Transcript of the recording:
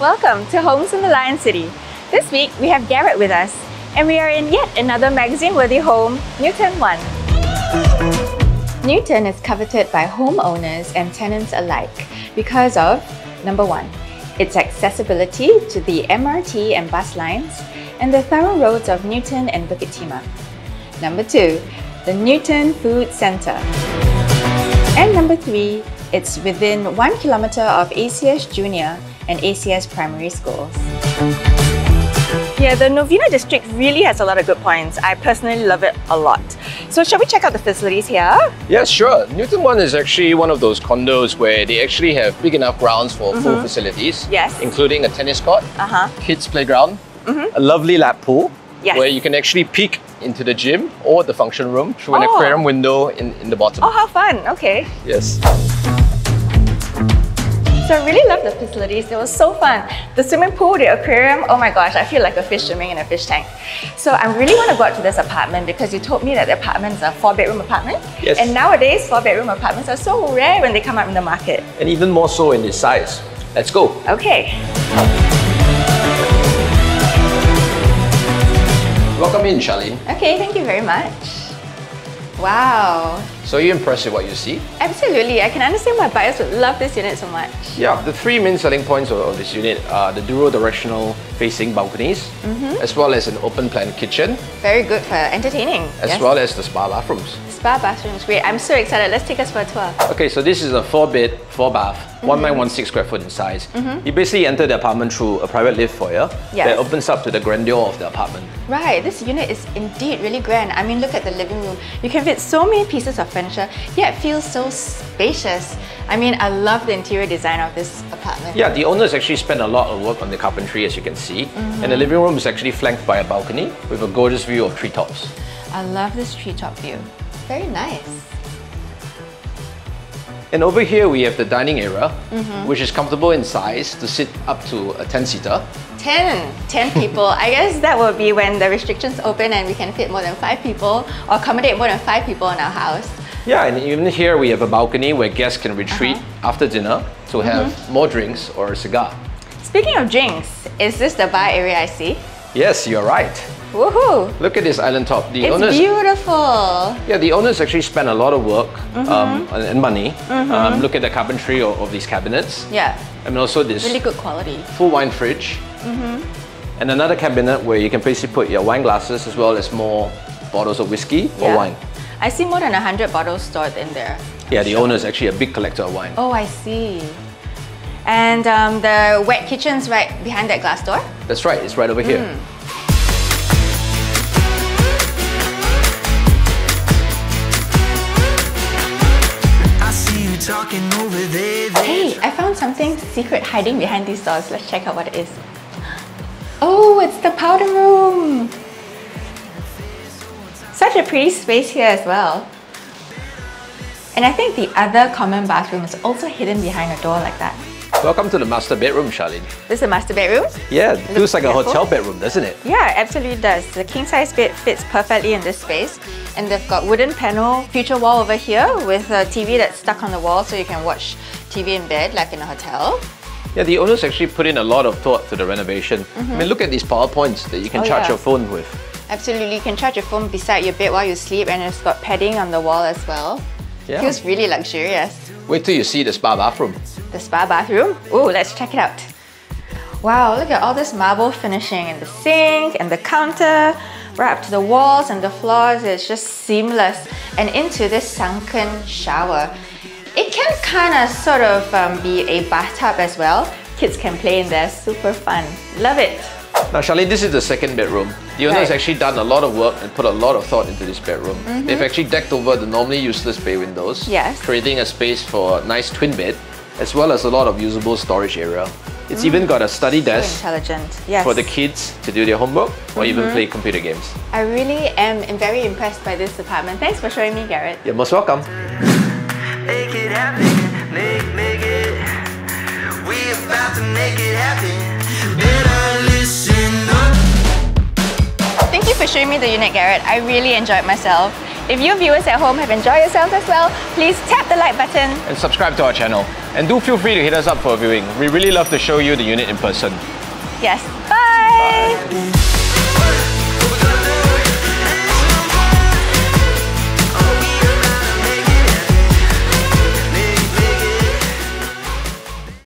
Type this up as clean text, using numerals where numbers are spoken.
Welcome to Homes in the Lion City. This week we have Garrett with us and we are in yet another magazine-worthy home, Newton One. Newton is coveted by homeowners and tenants alike because of number one, its accessibility to the MRT and bus lines and the thorough roads of Newton and Bukit Timah. Number two, the Newton Food Centre. And number three, it's within 1 kilometre of ACS Junior and ACS Primary Schools. Yeah, the Novena District really has a lot of good points. I personally love it a lot. So shall we check out the facilities here? Yeah, sure. Newton One is actually one of those condos where they actually have big enough grounds for full facilities. Yes. Including a tennis court, kids playground, a lovely lap pool, where you can actually peek into the gym or the function room through an aquarium window in the bottom. Oh, how fun! Okay. Yes. So I really love the facilities, they were so fun. The swimming pool, the aquarium, oh my gosh, I feel like a fish swimming in a fish tank. So I really want to go out to this apartment because you told me that the apartment is a 4-bedroom apartment. Yes. And nowadays, 4-bedroom apartments are so rare when they come up in the market. And even more so in this size. Let's go. Okay. Welcome in, Charlene. Okay, thank you very much. Wow. So are you impressed with what you see? Absolutely. I can understand why buyers would love this unit so much. Yeah, the three main selling points of this unit are the dual directional facing balconies, as well as an open plan kitchen. Very good for entertaining. As well as the spa bathrooms. Spa bathrooms, great. I'm so excited. Let's take us for a tour. Okay, so this is a 4-bed, 4-bath, 1916 square foot in size. You basically enter the apartment through a private lift foyer that opens up to the grandeur of the apartment. Right, this unit is indeed really grand. I mean, look at the living room. You can fit so many pieces of furniture, yet feels so spacious. I mean, I love the interior design of this apartment. Yeah, the owners actually spent a lot of work on the carpentry, as you can see. And the living room is actually flanked by a balcony with a gorgeous view of treetops. I love this treetop view. Very nice. And over here we have the dining area, which is comfortable in size to sit up to a 10-seater. 10 people. I guess that will be when the restrictions open and we can fit more than 5 people or accommodate more than 5 people in our house. Yeah, and even here we have a balcony where guests can retreat after dinner to have more drinks or a cigar. Speaking of drinks, is this the bar area I see? Yes, you're right. Woohoo! Look at this island top. It's beautiful! Yeah, the owners actually spent a lot of work and money. Look at the carpentry of these cabinets. Yeah. And also this really good quality full wine fridge. And another cabinet where you can basically put your wine glasses as well as more bottles of whiskey or wine. I see more than 100 bottles stored in there. Yeah, the owner is actually a big collector of wine. Oh, I see. And the wet kitchen's right behind that glass door? That's right, it's right over here. Hey, I found something secret hiding behind these doors. Let's check out what it is. Oh, it's the powder room! Such a pretty space here as well. And I think the other common bathroom is also hidden behind a door like that. Welcome to the master bedroom, Charlene. This is the master bedroom? Yeah, it feels like a hotel bedroom, doesn't it? Yeah, it absolutely does. The king-size bed fits perfectly in this space. And they've got wooden panel, feature wall over here with a TV that's stuck on the wall so you can watch TV in bed like in a hotel. Yeah, the owners actually put in a lot of thought to the renovation. I mean, look at these PowerPoints that you can charge your phone with. Absolutely, you can charge your phone beside your bed while you sleep and it's got padding on the wall as well. Yeah. Feels really luxurious. Wait till you see the spa bathroom. The spa bathroom? Ooh, let's check it out. Wow, look at all this marble finishing in the sink and the counter, right up to the walls and the floors. It's just seamless. And into this sunken shower. It can kind of sort of be a bathtub as well. Kids can play in there, super fun. Love it. Now, Charlene, this is the second bedroom. The owner has actually done a lot of work and put a lot of thought into this bedroom. They've actually decked over the normally useless bay windows, creating a space for a nice twin bed, as well as a lot of usable storage area. It's even got a study desk for the kids to do their homework or even play computer games. I really am very impressed by this apartment. Thanks for showing me, Garrett. You're most welcome. Make it happen, make it. We about to make it happen. Better listen. Thank you for showing me the unit, Garrett. I really enjoyed myself. If you viewers at home have enjoyed yourselves as well, please tap the like button and subscribe to our channel. And do feel free to hit us up for a viewing. We really love to show you the unit in person. Yes. Bye! Bye.